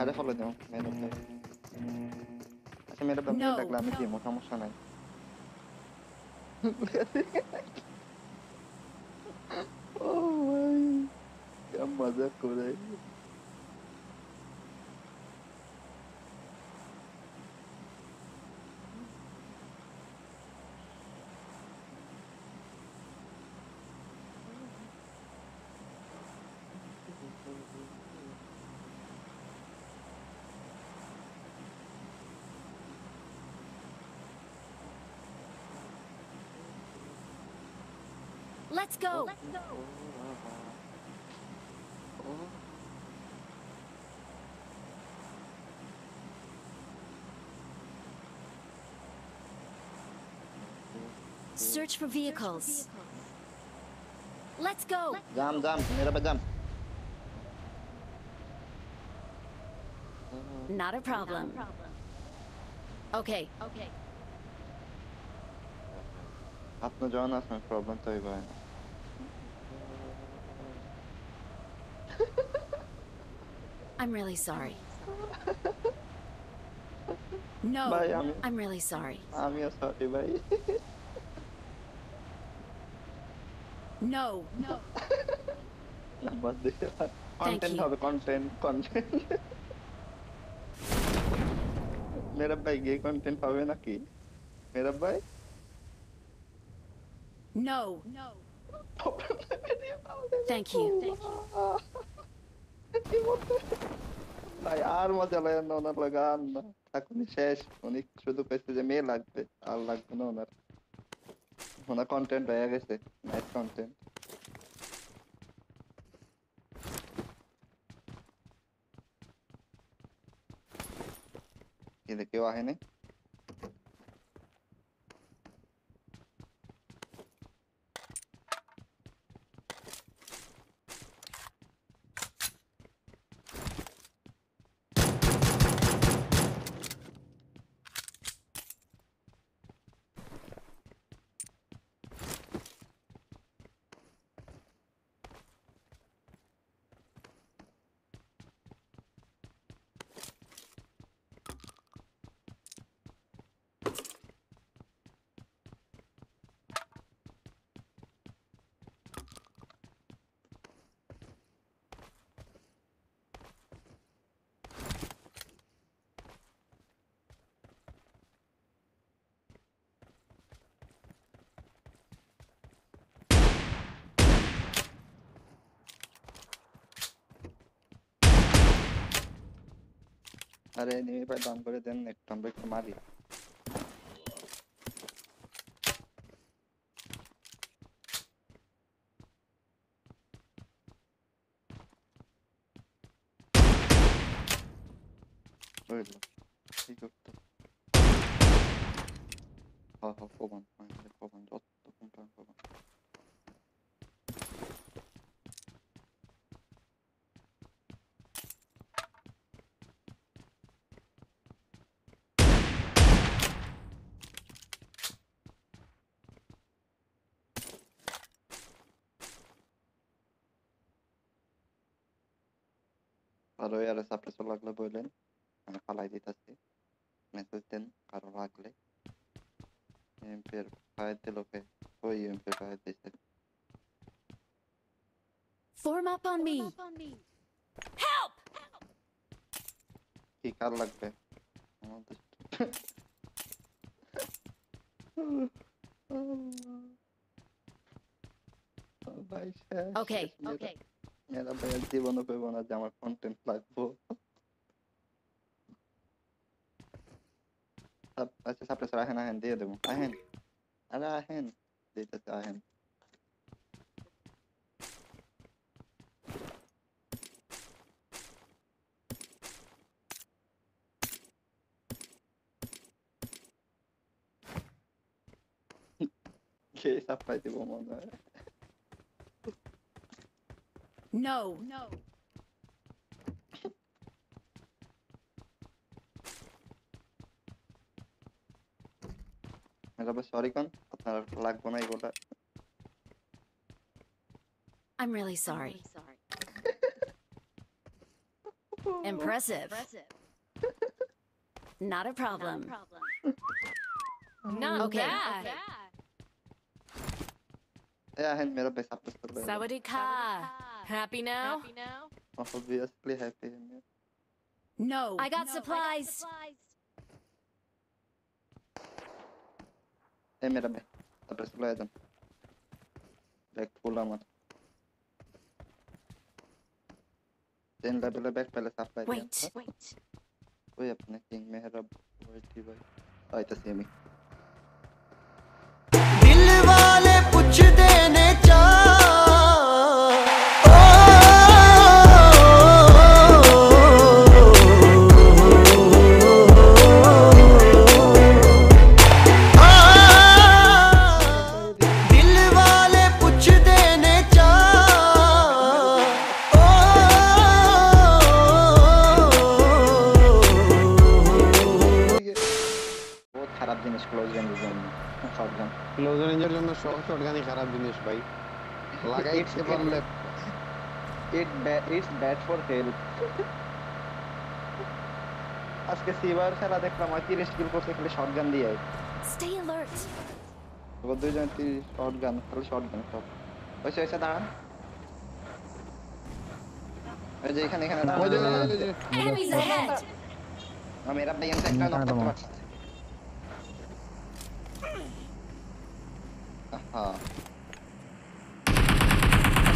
আরে ফলো দাও মেরে উপরে। আচ্ছা মেরে ব্যাপারে দেখলাম আমি দিমো সমস্যা নাই। ও ভাই কি মজা করে। Let's go. Let's go. Search for vehicles. Let's go. Jump. Mera jump. Not a problem. Okay. Apna jana asme problem to bhai. I'm really sorry. No, bye, I'm really sorry. I'm your sorry, bhai. No. Content of the content. Mera bhai gay content pabe na ki. Mera bhai. No. Thank you. ভাই আর মজা লাগে না ওনার লাগান না এখন শেষ অনেক শুধু পেছে যে মেয়ে লাগবে আর লাগবে না ওনার ওনার কন্টেন্ট হয়ে গেছে নাইস কন্টেন্ট এদিকে কেউ আহে নাই अरे नहीं भाई डाउन करे देन नेट टंबे के मारी ओए लो ठीक हो तो हां हां फोन डॉट डॉट फोन ভালো এর সাপ্রেসর লাগলে বলেন আমি ফালাই দিতেছি মেসেজ দেন কারো লাগলে এমপির ফাইতে লোকে ওই এমপি ফাইতে দিছে form up on me help কি কার লাগবে আমাদের ওকে मेरा भाई जीवन पे बना जामा कंटेंट लागबो अब अच्छा सापरे सारा है ना हैन दे देबो आहेन अरे आहेन देता आहेन के सापरे देबो मना No. I'm sorry, Con. I'm really sorry. Impressive. Not a problem. Not bad. Sawadee ka. Happy now? Obviously happy. No. I got supplies. Hey, mera bhai. Tapre supply dam. Back pula mat. Then level back pala supply. Wait. Oye apne king mein rab thi bhai. Aita same hi. Dil wale puch dene cha. Like it's bad for health. Aske sibar sara dekhlam akil skill korte khali shotgun diye. Stay alert. Toh dui jon ti shotgun khali shotgun sob. Oisha daran. Aje ekhane daran. Enemies ahead. Amera apni insect na knock korte parche. Aha.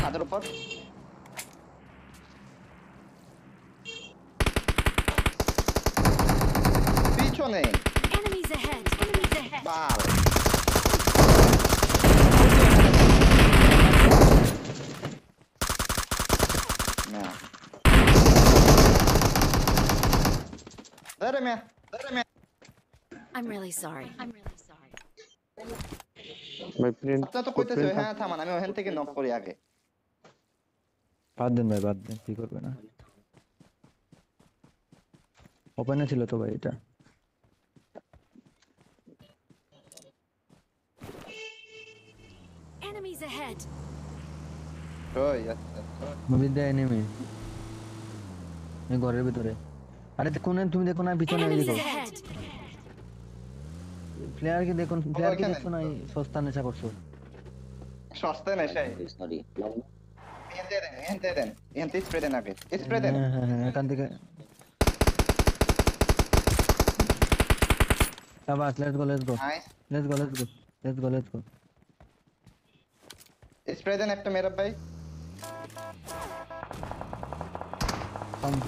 Other part. Enemies ahead. Wow. Now. Let him in. I'm really sorry. My friend. I'm बाद दिन ठीक हो गया ना open है चिल्ला तो भाई इटा enemies ahead oh yes मुझे दे एनिमी मैं घर के भीतर है अरे देखो ना तुम देखो ना पीछे ना देखो प्लेयर के देखो ना सस्ता नशा करछो सस्ता नशा है sorry Enter them. It's spreading. Let's go. Nice. Let's go. It's spreading after me, bhai. Come.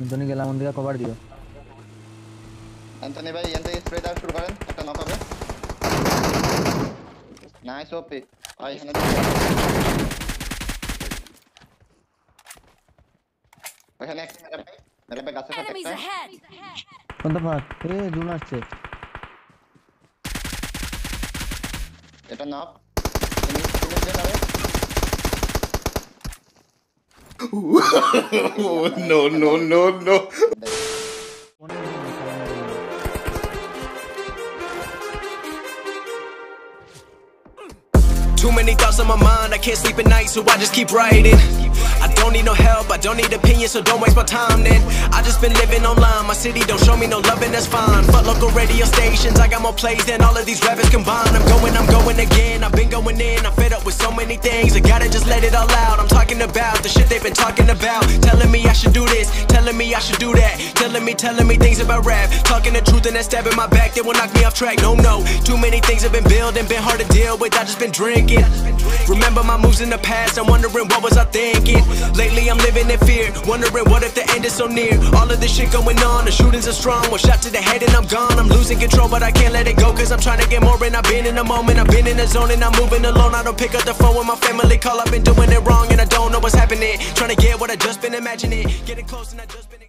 Anthony gela mundira cover dio. Anthony bhai, enter spread out shuru karen. Ekta knock hobe. Nice OP. I have another. Enemies ahead. What the fuck? Hey, do not check. Get a knock. No. Too many thoughts on my mind, I can't sleep at night, so I just keep writing. I don't need no help, I don't need opinions, so don't waste my time then. I just been living online, my city don't show me no loving, that's fine. But local radio stations, I got more plays than all of these rappers combined. I'm going again, I've been going in, I'm fed up with so many things. I gotta just let it all out, I'm talking about the shit they've been talking about. Telling me I should do this, telling me I should do that. Telling me things about rap. Talking the truth and that stab in my back, they will knock me off track, no. Too many things have been building, been hard to deal with, I just been drinking. Remember my moves in the past, I'm wondering what was I thinking. Lately I'm living in fear, wondering what if the end is so near. All of this shit going on, the shootings are strong. One shot to the head and I'm gone. I'm losing control but I can't let it go, cause I'm trying to get more. And I've been in the moment, I've been in the zone, and I'm moving alone. I don't pick up the phone when my family call, I've been doing it wrong and I don't know what's happening. Trying to get what I just been imagining, getting close and I just been